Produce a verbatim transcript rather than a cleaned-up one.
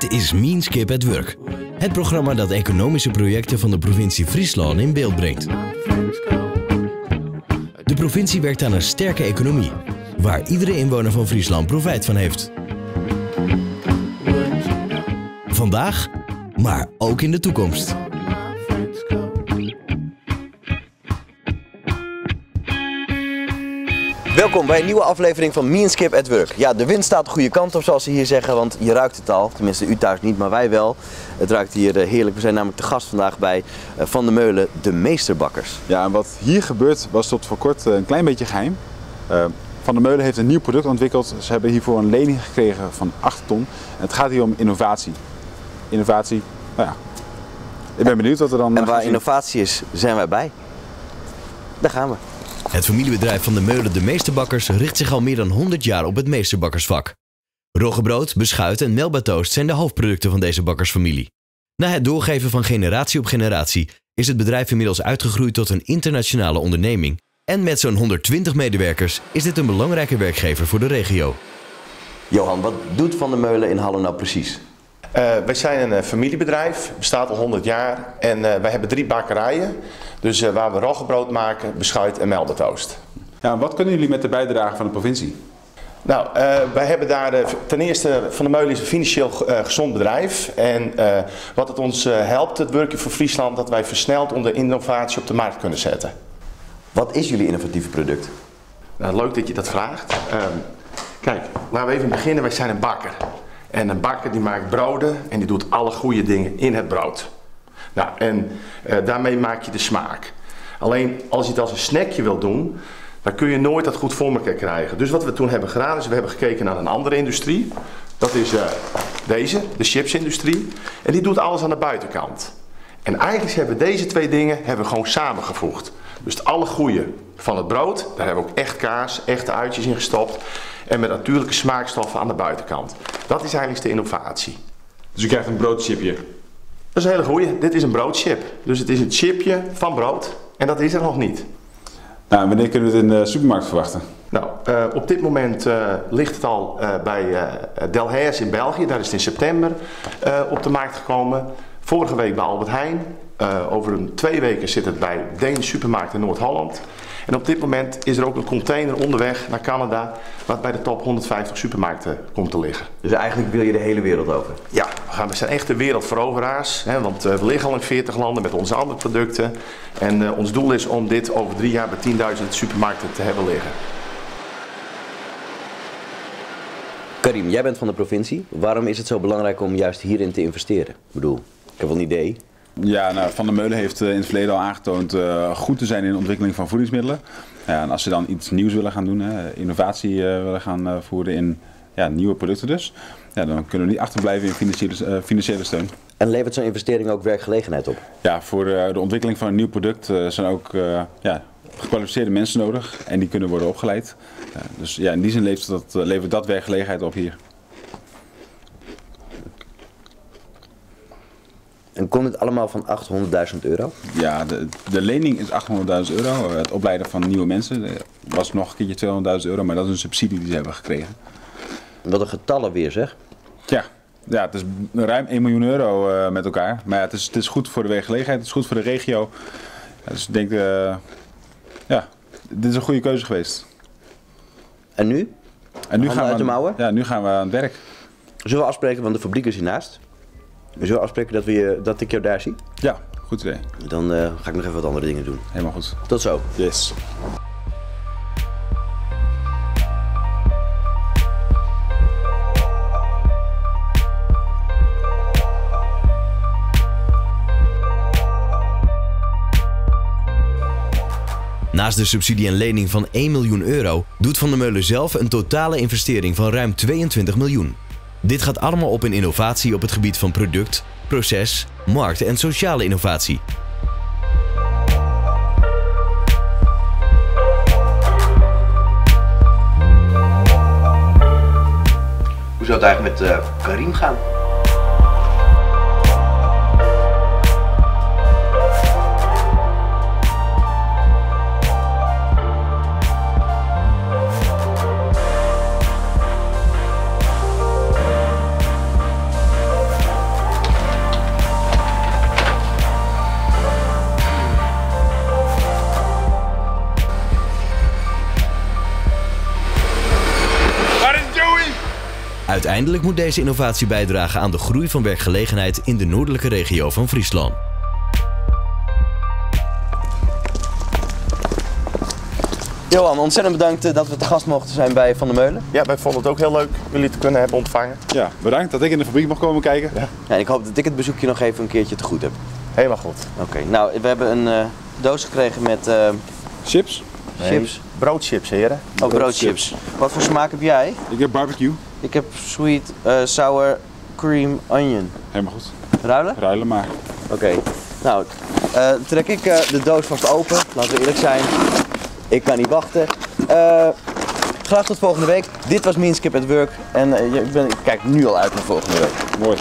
Dit is Mienskip at Work, het programma dat economische projecten van de provincie Friesland in beeld brengt. De provincie werkt aan een sterke economie, waar iedere inwoner van Friesland profijt van heeft. Vandaag, maar ook in de toekomst. Welkom bij een nieuwe aflevering van Mienskip at Work. Ja, de wind staat de goede kant op, zoals ze hier zeggen, want je ruikt het al. Tenminste, u thuis niet, maar wij wel. Het ruikt hier heerlijk. We zijn namelijk te gast vandaag bij Van der Meulen, de Meesterbakkers. Ja, en wat hier gebeurt was tot voor kort een klein beetje geheim. Uh, Van der Meulen heeft een nieuw product ontwikkeld. Ze hebben hiervoor een lening gekregen van acht ton. En het gaat hier om innovatie. Innovatie, nou ja, ik ben benieuwd wat er dan... En waar innovatie is, zijn wij bij. Daar gaan we. Het familiebedrijf Van der Meulen de Meesterbakkers richt zich al meer dan honderd jaar op het meesterbakkersvak. Roggebrood, beschuit en melbatoast zijn de hoofdproducten van deze bakkersfamilie. Na het doorgeven van generatie op generatie is het bedrijf inmiddels uitgegroeid tot een internationale onderneming. En met zo'n honderdtwintig medewerkers is dit een belangrijke werkgever voor de regio. Johan, wat doet Van der Meulen in Hallum nou precies? Uh, wij zijn een familiebedrijf, bestaat al honderd jaar en uh, wij hebben drie bakkerijen. Dus uh, waar we roggebrood maken, beschuit en melbatoast. Ja, wat kunnen jullie met de bijdrage van de provincie? Nou, uh, wij hebben daar uh, ten eerste, Van der Meulen is een financieel uh, gezond bedrijf. En uh, wat het ons uh, helpt, het Wurkje voor Friesland, dat wij versneld onder innovatie op de markt kunnen zetten. Wat is jullie innovatieve product? Nou, leuk dat je dat vraagt. Uh, kijk, laten we even beginnen. Wij zijn een bakker. En een bakker die maakt broden en die doet alle goede dingen in het brood. Nou, en uh, daarmee maak je de smaak. Alleen als je het als een snackje wil doen, dan kun je nooit dat goed voor elkaar krijgen. Dus wat we toen hebben gedaan is, we hebben gekeken naar een andere industrie. Dat is uh, deze, de chipsindustrie. En die doet alles aan de buitenkant. En eigenlijk hebben we deze twee dingen hebben we gewoon samengevoegd. Dus het alle goede van het brood, daar hebben we ook echt kaas, echte uitjes in gestopt. En met natuurlijke smaakstoffen aan de buitenkant. Dat is eigenlijk de innovatie. Dus je krijgt een broodchipje? Dat is een hele goeie. Dit is een broodchip. Dus het is een chipje van brood. En dat is er nog niet. Nou, wanneer kunnen we het in de supermarkt verwachten? Nou, uh, op dit moment uh, ligt het al uh, bij uh, Delhaize in België. Daar is het in september uh, op de markt gekomen. Vorige week bij Albert Heijn. Uh, over een twee weken zit het bij Deens Supermarkt in Noord-Holland. En op dit moment is er ook een container onderweg naar Canada, wat bij de top honderdvijftig supermarkten komt te liggen. Dus eigenlijk wil je de hele wereld over? Ja, we zijn echt de wereldveroveraars, hè, want we liggen al in veertig landen met onze andere producten. En uh, ons doel is om dit over drie jaar bij tienduizend supermarkten te hebben liggen. Karim, jij bent van de provincie. Waarom is het zo belangrijk om juist hierin te investeren? Ik bedoel, ik heb wel een idee. Ja, nou, Van der Meulen heeft in het verleden al aangetoond uh, goed te zijn in de ontwikkeling van voedingsmiddelen. Ja, en als ze dan iets nieuws willen gaan doen, hè, innovatie uh, willen gaan uh, voeren in ja, nieuwe producten dus, ja, dan kunnen we niet achterblijven in financiële, uh, financiële steun. En levert zo'n investering ook werkgelegenheid op? Ja, voor uh, de ontwikkeling van een nieuw product uh, zijn ook uh, ja, gekwalificeerde mensen nodig en die kunnen worden opgeleid. Uh, dus ja, in die zin levert dat, uh, levert dat werkgelegenheid op hier. En komt het allemaal van achthonderdduizend euro? Ja, de, de lening is achthonderdduizend euro. Het opleiden van nieuwe mensen was nog een keertje tweehonderdduizend euro, maar dat is een subsidie die ze hebben gekregen. Wat een getallen weer, zeg. Ja, ja, het is ruim één miljoen euro uh, met elkaar. Maar ja, het, is, het is goed voor de werkgelegenheid, het is goed voor de regio. Ja, dus ik denk, uh, ja, dit is een goede keuze geweest. En nu? En nu gaan, we aan, de ja, nu gaan we aan het werk. Zullen we afspreken, want de fabriek is hiernaast. Zullen we afspreken dat, we je, dat ik jou daar zie? Ja, goed idee. Dan uh, ga ik nog even wat andere dingen doen. Helemaal goed. Tot zo. Yes. Naast de subsidie en lening van één miljoen euro doet Van der Meulen zelf een totale investering van ruim tweeëntwintig miljoen. Dit gaat allemaal op in innovatie op het gebied van product, proces, markt en sociale innovatie. Hoe zou het eigenlijk met uh, Karim gaan? Uiteindelijk moet deze innovatie bijdragen aan de groei van werkgelegenheid in de noordelijke regio van Friesland. Johan, ontzettend bedankt dat we te gast mochten zijn bij Van der Meulen. Ja, wij vonden het ook heel leuk jullie te kunnen hebben ontvangen. Ja, bedankt dat ik in de fabriek mag komen kijken. Ja. Ja, en ik hoop dat ik het bezoekje nog even een keertje te goed heb. Helemaal goed. Oké, okay, nou we hebben een uh, doos gekregen met... Uh... Chips? Nee. Chips? Broodchips, heren. Oh, broodchips. Wat voor smaak heb jij? Ik heb barbecue. Ik heb sweet, uh, sour, cream, onion. Helemaal goed. Ruilen? Ruilen maar. Oké. Okay. Nou, uh, trek ik uh, de doos vast open. Laten we eerlijk zijn. Ik kan niet wachten. Uh, graag tot volgende week. Dit was Mienskip at Work. En uh, ik, ben, ik kijk nu al uit naar volgende week. Mooi.